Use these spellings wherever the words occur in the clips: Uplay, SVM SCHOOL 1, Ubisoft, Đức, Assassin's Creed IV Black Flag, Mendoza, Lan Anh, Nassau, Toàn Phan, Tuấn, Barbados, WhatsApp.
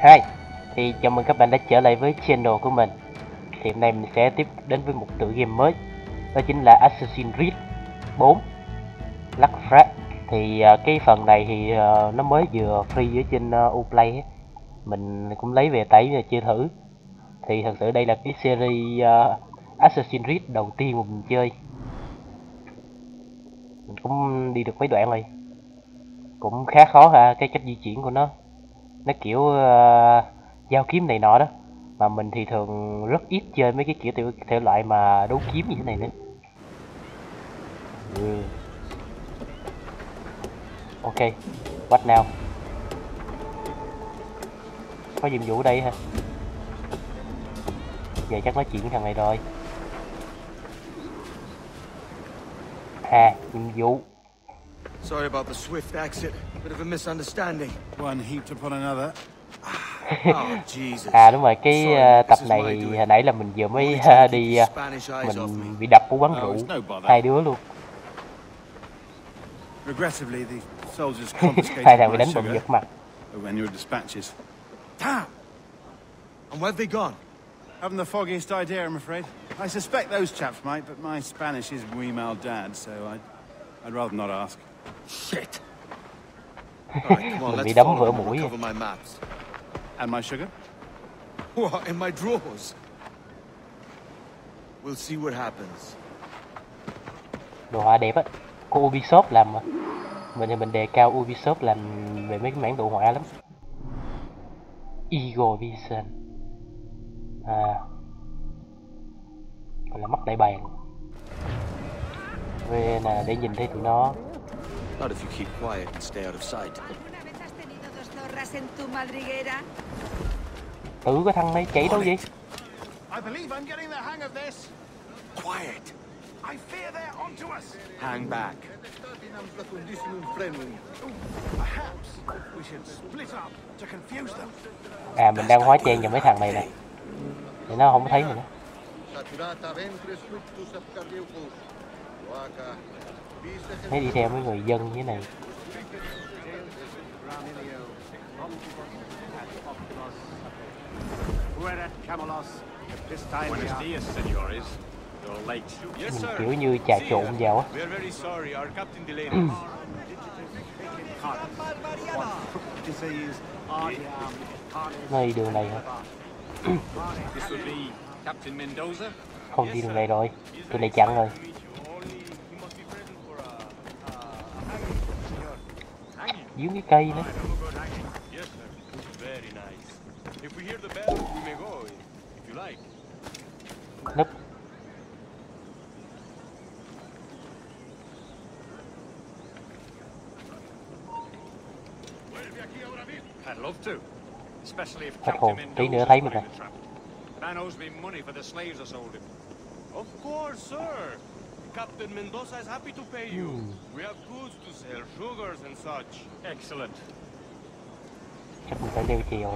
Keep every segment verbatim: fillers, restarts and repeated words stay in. Hi, thì chào mừng các bạn đã trở lại với channel của mình. Thì hôm nay mình sẽ tiếp đến với một tựa game mới, đó chính là Assassin's Creed bốn Black Flag. Thì uh, cái phần này thì uh, nó mới vừa free ở trên uh, Uplay ấy. Mình cũng lấy về tẩy và chơi thử. Thì thật sự đây là cái series uh, Assassin's Creed đầu tiên mà mình chơi. Mình cũng đi được mấy đoạn rồi. Cũng khá khó ha, cái cách di chuyển của nó nó kiểu uh, giao kiếm này nọ đó, mà mình thì thường rất ít chơi mấy cái kiểu tiểu thể loại mà đấu kiếm như thế này nữa. Ừ. Ok, what now? Có nhiệm vụ đây hả? Giờ chắc nói chuyện với thằng này rồi. À, nhiệm vụ. Sorry about the swift exit. Bit of a misunderstanding. One heaped upon another. À đúng rồi, cái uh, tập này hồi nãy là mình vừa mới uh, đi uh, mình bị đập của quán rượu hai đứa luôn. Hai thằng bị đánh bụng giật mặt. And where have they gone? Haven't the foggiest idea, I'm afraid. I suspect those chaps might, but my Spanish is muy mal dad, so I'd I'd rather not ask. Shit. Mình bị đấm vỡ mũi. And my sugar? What, in my drawers? We'll see what happens. Đồ họa đẹp á, của Ubisoft làm mà. Mình thì mình đề cao Ubisoft làm về mấy cái mảng đồ họa lắm. Eagle Vision. À, còn là mắt đại bàng. Về là để nhìn thấy tụi nó. Not if you keep quiet and stay out of sight. Tự cái thằng này chạy đâu vậy? I believe I'm getting the hang of this. Quiet. I fear they're onto us. Hang back. Perhaps we should split up to confuse them. À, mình đang hóa trang vào mấy thằng này này. Thì nó không có thấy mình nữa. Hãy đi theo mấy người dân như thế này. Mình kiểu như trà trộn vào á. Nơi đường này hả? Không đi đường này rồi, tụi này chặn rồi. Dưới cái cây nữa. Nấp. Hết hồn, tí nữa thấy mình rồi. Captain Mendoza is happy to pay you. We have goods to sell, sugars and such. Excellent. Chắc mình phải đeo chiều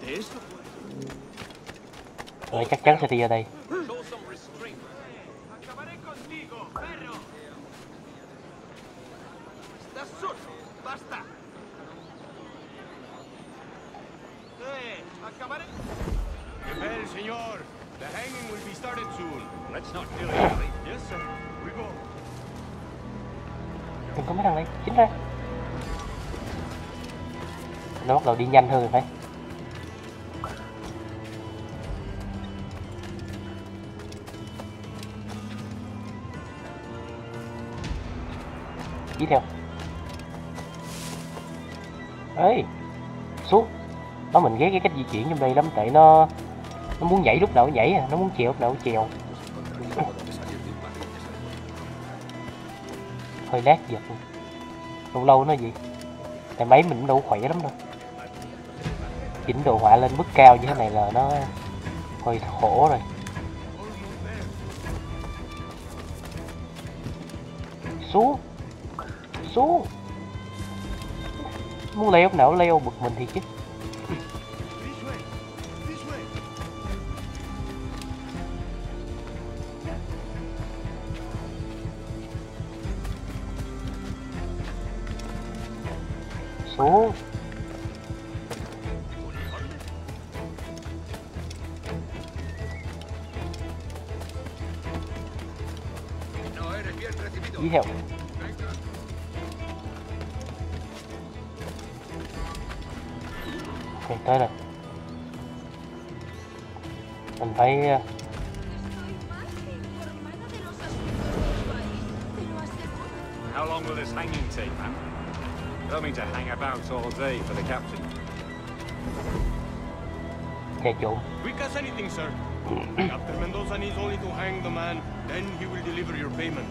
rồi. Rồi chắc chắn sẽ đi ở đây. Đừng có mấy thằng này, chính ra. Nó bắt đầu đi nhanh hơn rồi phải. Đi theo. Ê, xuống. Nó mình ghét cái cách di chuyển trong đây lắm, tại nó nó muốn nhảy lúc nào nhảy à, nó muốn trèo lúc nào trèo. Hơi lát giật, lâu lâu nó gì, tại máy mình cũng đâu khỏe lắm đâu. Chỉnh đồ họa lên mức cao như thế này là nó hơi khổ rồi. Xuống, xuống, muốn leo nào leo, bực mình thì chứ. số. Đi theo. Ok, tới rồi. Mình phải... How long will this hanging take, man? They'll mean to hang about all day for the captain. Take you. Quick as anything, sir. Captain Mendoza needs only to hang the man, then he will deliver your payment.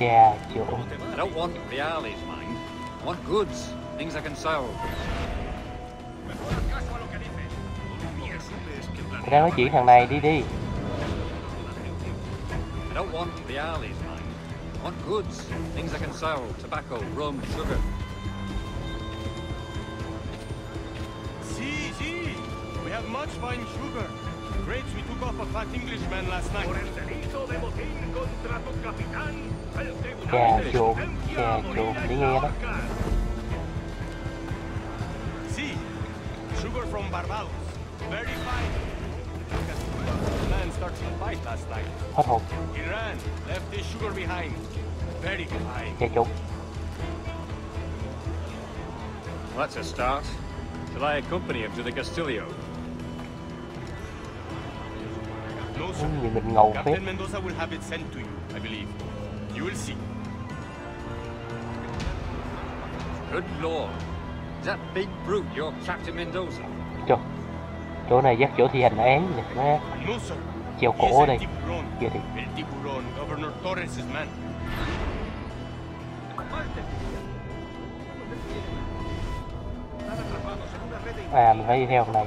Yeah, you. I don't want reales, mind. I want goods, things I can sell. Cái đang nói chuyện thằng này đi đi. I don't want reales. On goods, things I can sell, tobacco, rum, sugar. See, see, we have much fine sugar. Grapes we took off a fat Englishman last night. Yeah, sure. Yeah, sure. Yeah. See, sugar from Barbados, very fine. Starts on bite last night. Hot home. He ran, left his sugar behind. Very good hide. Well, that's a start. Shall I accompany him to the Castillo? No, sir. Captain Mendoza will have it sent to you, I believe. You will see. Good lord. That big brute, your Captain Mendoza. Go. Chỗ này dắt chỗ thi hành án nè. Chiều cổ đây. Kia thì. À, mình phải đi theo này.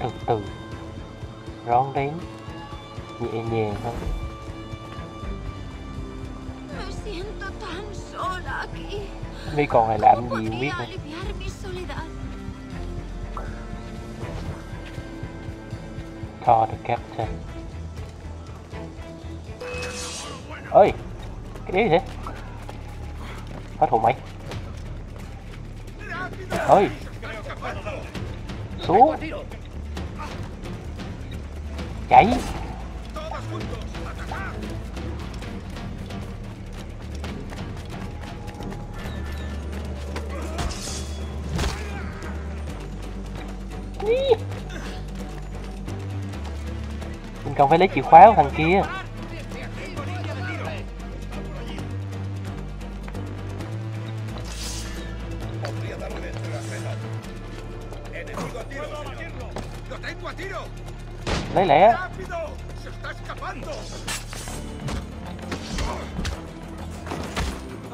Từ từ. Rón rén. Nhẹ nhàng thôi. Mấy con này làm gì không biết nữa. Thò được captain. Ơi, cái gì thế? Phát hồn mày. Ơi, xuống. Chạy. Mình còn phải lấy chìa khóa của thằng kia. Lấy lẹ.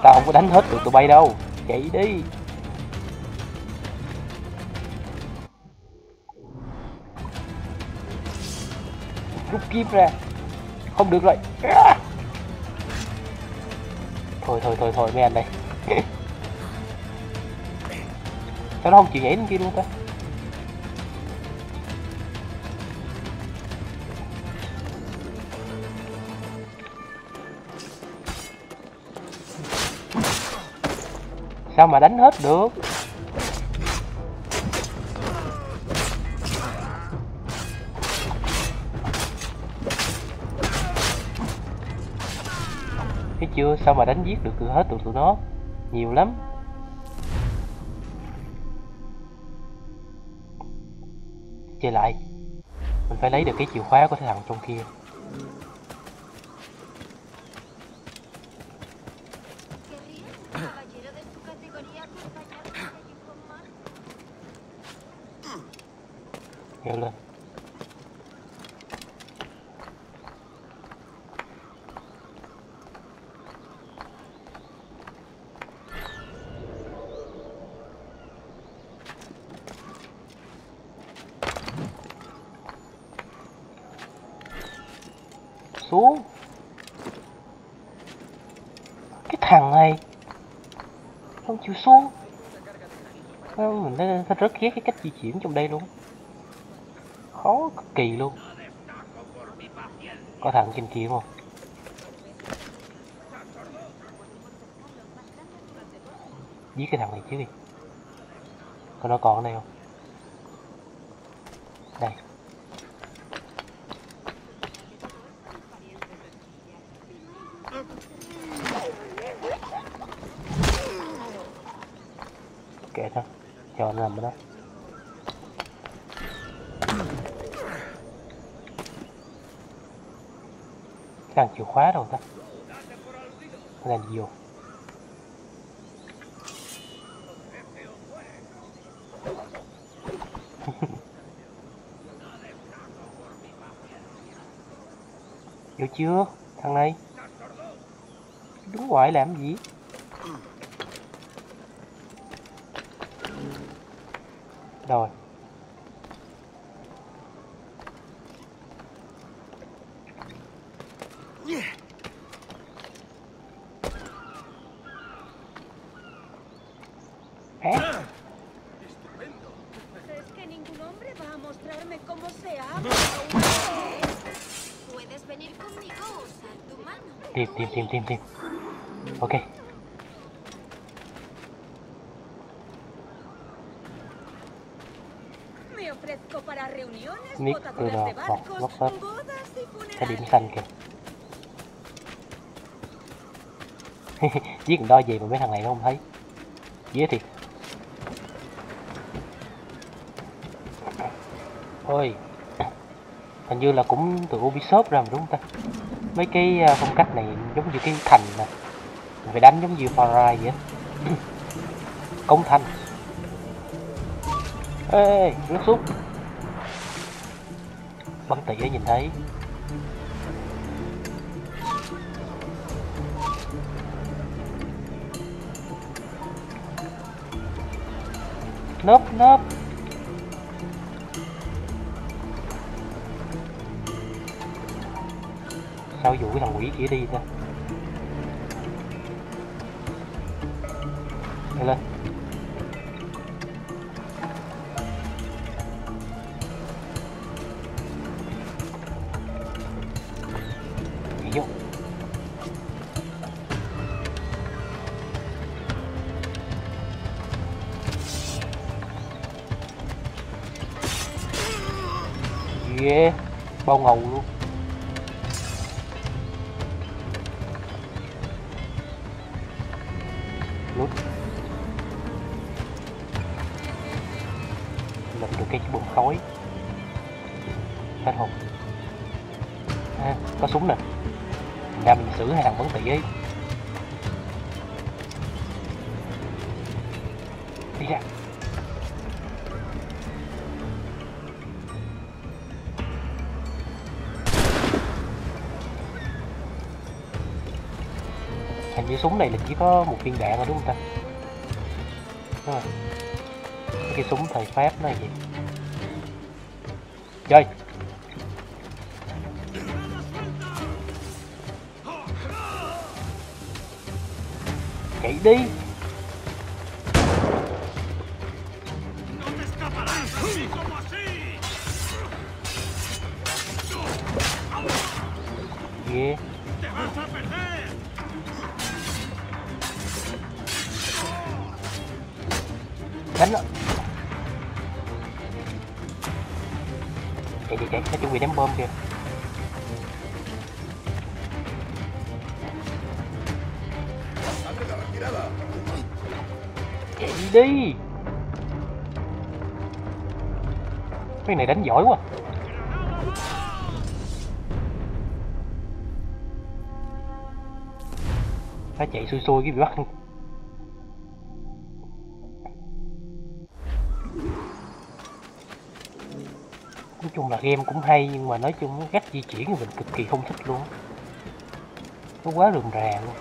Tao không có đánh hết được tụi bay đâu. Chạy đi. Rút kiếm ra. Không được rồi. À. Thôi thôi thôi thôi mấy anh đây. Sao nó không chịu nhảy lên kia luôn ta? Sao mà đánh hết được? Thấy chưa? Sao mà đánh giết được từ hết tụi tụi nó? Nhiều lắm. Chơi lại. Mình phải lấy được cái chìa khóa của thằng trong kia. Kéo lên. Xuống. Cái thằng này không chịu xuống. Không, mình thấy, thấy rất ghét cái cách di chuyển trong đây luôn, khó cực kỳ luôn. Có thằng trên kia không? Giết cái thằng này chứ đi. Có nó còn ở đây không? Đây. Kệ thôi, cho anh nằm ở đó. Cái thằng chìa khóa đâu ta? Làm gì vô? Vô chưa? Thằng này đứng ngoài làm gì? Rồi tìm tìm tìm tìm tìm ok. Nick từ đó hoặc WhatsApp cái điểm xanh kìa. Giết đo gì mà mấy thằng này nó không thấy dễ thiệt. Ôi hình như là cũng từ Ubisoft ra mà đúng không ta? Mấy cái phong cách này giống như cái thành nè, mình phải đánh giống như Far Cry vậy. Công thành. Ê, rớt xuống. Bắn tỉa nhìn thấy. Nớp nớp. Sao dụ cái thằng quỷ kia đi ta? Đi lên. Đi vô. Yeah, bao ngầu luôn. Lật được cái bụng khói hết hồn. À, có súng nè, mình ra mình xử hai thằng bắn tỉ ấy. Đi ra hình như súng này là chỉ có một viên đạn mà đúng không ta? Đúng rồi. Cái súng thời Pháp này gì? Chơi. Chạy đi. Yeah. Đánh đó. Chạy đi chạy, nó chuẩn bị ném bom kìa. Chạy đi. Cái này đánh giỏi quá. Nó chạy xui xui cái bị bắt. Nói chung là game cũng hay nhưng mà nói chung cách di chuyển thì mình cực kỳ không thích luôn. Nó quá rườm rà luôn.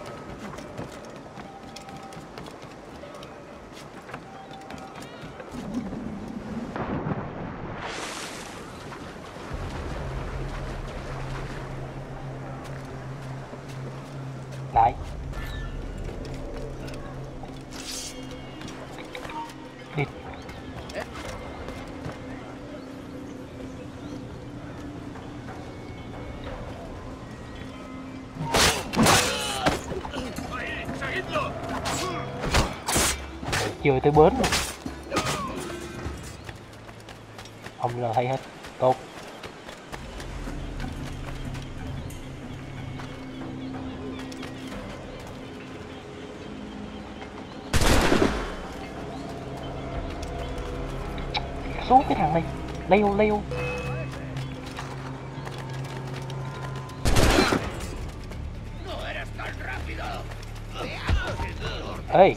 Lại. thịt. Chưa tới bến không là hay hết. Tốt, xuống cái thằng này leo leo ê.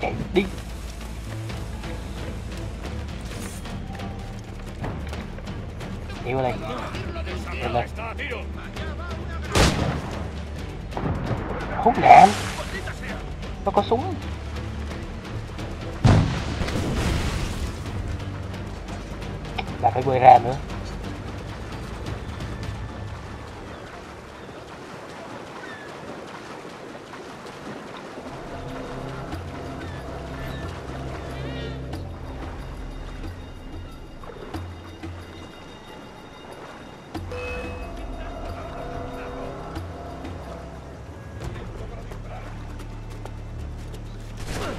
Chạy đi. Đi vào đây. Đi vào đây. Khốn nạn. Nó có súng. Là phải bơi ra nữa.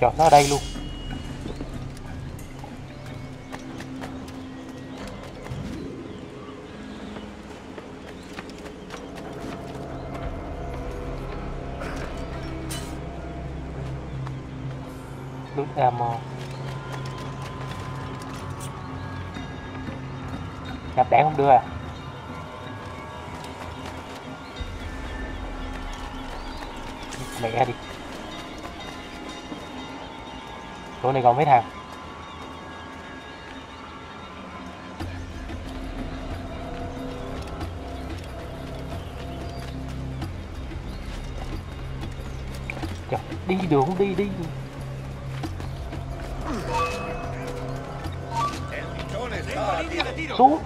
Chọn nó ở đây luôn. Lúc ammo nhập đạn không đưa à. Mẹ đi. Chỗ này còn mấy thằng. Trời, đi đường không đi đi. Xuống.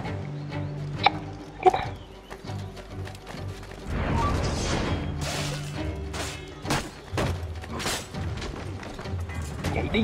Chạy đi.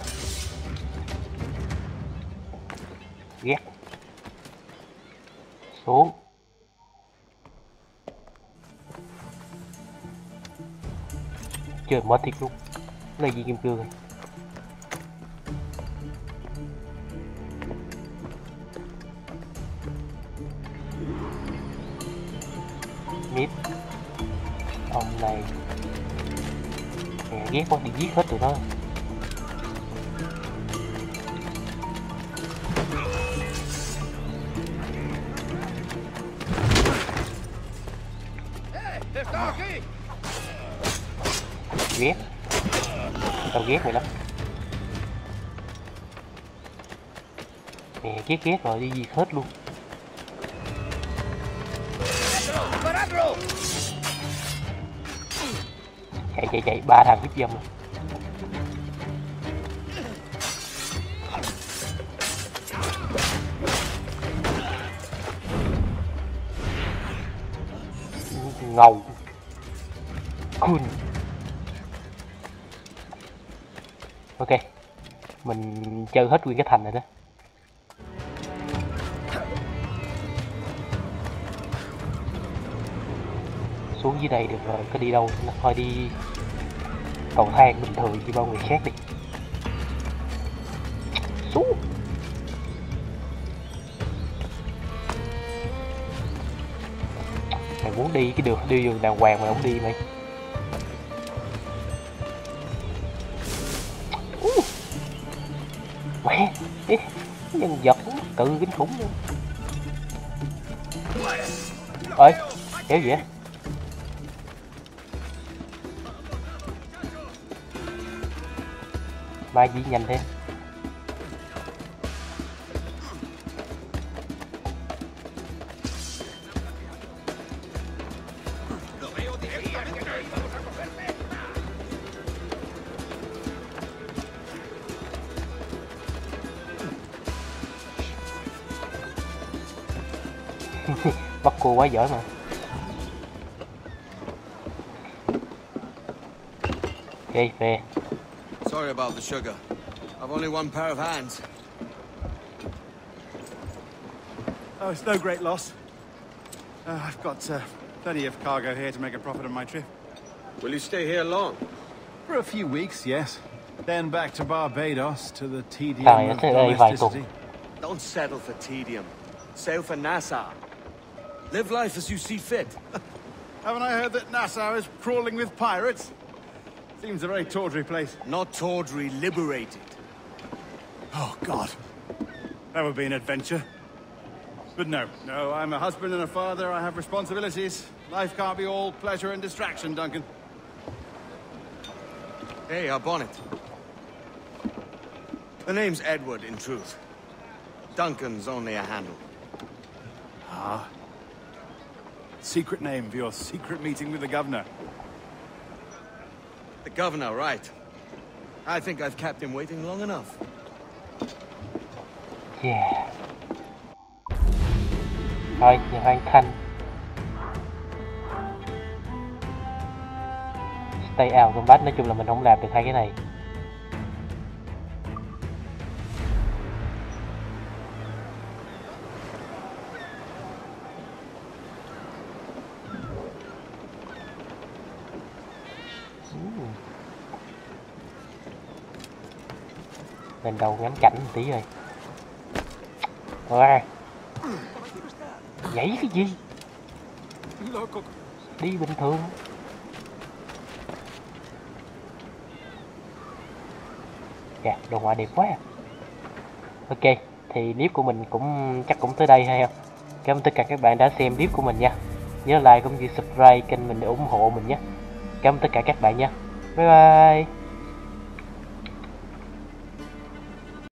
Ghét. Xuống. Trời mở thiệt luôn. Cái này gì kim cương này. Mít. Ông này mẹ ghét quá thì giết hết tụi nó. Ghét. Tao ghét mày lắm. Mẹ ghét ghét rồi đi gì hết luôn. Chạy chạy chạy ba thằng hiếp dâm rồi. Ngầu. Cool. Ok, mình chơi hết nguyên cái thành này đó. Xuống dưới đây được rồi, có đi đâu? Thôi đi cầu thang bình thường như bao người khác đi. Xuống. Mày muốn đi cái đường đi đường đàng hoàng mà không đi mày. Uh. Mẹ, cái nhân vật tự kinh khủng luôn. Ơi, kéo gì vậy? Ba dĩ nhanh thế. Bắt cua quá giỏi mà. Ok, về. Sorry about the sugar. I've only one pair of hands. Oh, it's no great loss. Uh, I've got uh, plenty of cargo here to make a profit on my trip. Will you stay here long? For a few weeks, yes. Then back to Barbados to the tedium of domesticity. Don't settle for tedium. Sail for Nassau. Live life as you see fit. Haven't I heard that Nassau is crawling with pirates? Seems a very tawdry place. Not tawdry, liberated. Oh, God. That would be an adventure. But no, no, I'm a husband and a father. I have responsibilities. Life can't be all pleasure and distraction, Duncan. Hey, our bonnet. The name's Edward, in truth. Duncan's only a handle. Ah. Secret name for your secret meeting with the governor. The governor, right. I think I've kept him waiting long enough. Yeah. Thôi, giờ hoàn thành. Stay out combat, nói chung là mình không làm được hai cái này. Lên đầu ngắm cảnh một tí rồi. Wow. Nhảy cái gì? Đi bình thường. Dạ, đồ họa đẹp quá. Ok, thì clip của mình cũng chắc cũng tới đây hay không? Cảm ơn tất cả các bạn đã xem clip của mình nha. Nhớ like cũng như subscribe kênh mình để ủng hộ mình nhé. Cảm ơn tất cả các bạn nha. Bye bye.